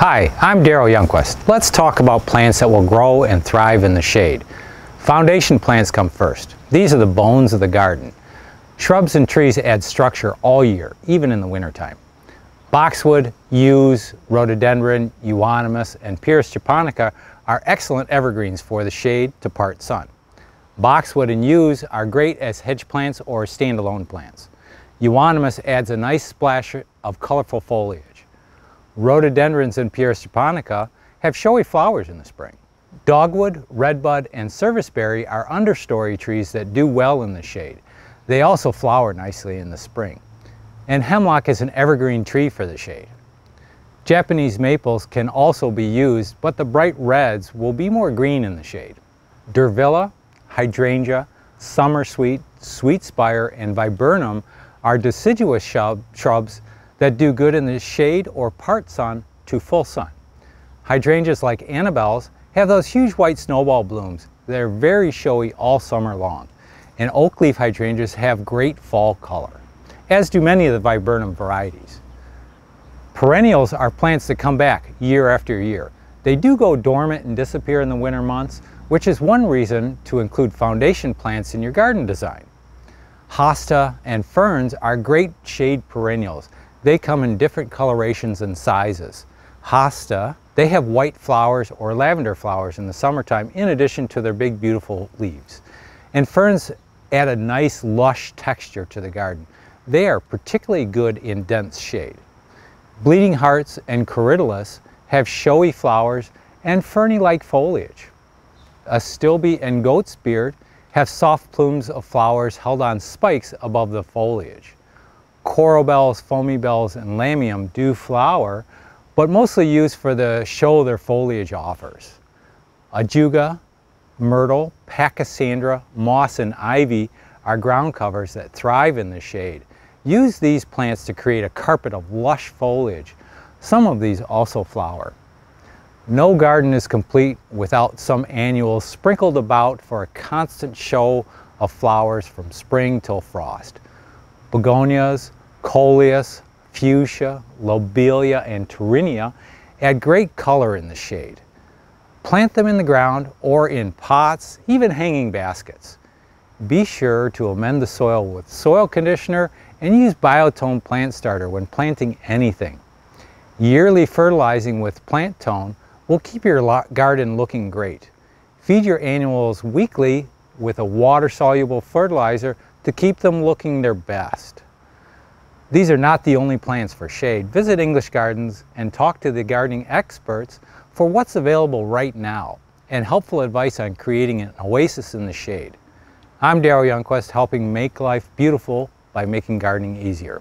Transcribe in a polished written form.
Hi, I'm Darrell Youngquist. Let's talk about plants that will grow and thrive in the shade. Foundation plants come first. These are the bones of the garden. Shrubs and trees add structure all year, even in the wintertime. Boxwood, yews, rhododendron, euonymus, and Pierce japonica are excellent evergreens for the shade to part sun. Boxwood and yews are great as hedge plants or standalone plants. Euonymus adds a nice splash of colorful foliage. Rhododendrons and Pierce japonica have showy flowers in the spring. Dogwood, redbud, and serviceberry are understory trees that do well in the shade. They also flower nicely in the spring. And hemlock is an evergreen tree for the shade. Japanese maples can also be used, but the bright reds will be more green in the shade. Dervilla, hydrangea, summer sweet, sweet spire, and viburnum are deciduous shrubs that do good in the shade or part sun to full sun. Hydrangeas like Annabelle's have those huge white snowball blooms that are very showy all summer long. And oak leaf hydrangeas have great fall color, as do many of the viburnum varieties. Perennials are plants that come back year after year. They do go dormant and disappear in the winter months, which is one reason to include foundation plants in your garden design. Hosta and ferns are great shade perennials. They come in different colorations and sizes. Hosta, they have white flowers or lavender flowers in the summertime in addition to their big beautiful leaves. And ferns add a nice lush texture to the garden. They are particularly good in dense shade. Bleeding hearts and corydalis have showy flowers and ferny-like foliage. Astilbe and goat's beard have soft plumes of flowers held on spikes above the foliage. Coral bells, foamy bells, and lamium do flower, but mostly used for the show their foliage offers. Ajuga, myrtle, pachysandra, moss, and ivy are ground covers that thrive in the shade. Use these plants to create a carpet of lush foliage. Some of these also flower. No garden is complete without some annuals sprinkled about for a constant show of flowers from spring till frost. Begonias, coleus, fuchsia, lobelia, and taurinia add great color in the shade. Plant them in the ground or in pots, even hanging baskets. Be sure to amend the soil with soil conditioner and use Biotone Plant Starter when planting anything. Yearly fertilizing with Plantone will keep your garden looking great. Feed your annuals weekly with a water-soluble fertilizer to keep them looking their best. These are not the only plants for shade. Visit English Gardens and talk to the gardening experts for what's available right now and helpful advice on creating an oasis in the shade. I'm Darrell Youngquist, helping make life beautiful by making gardening easier.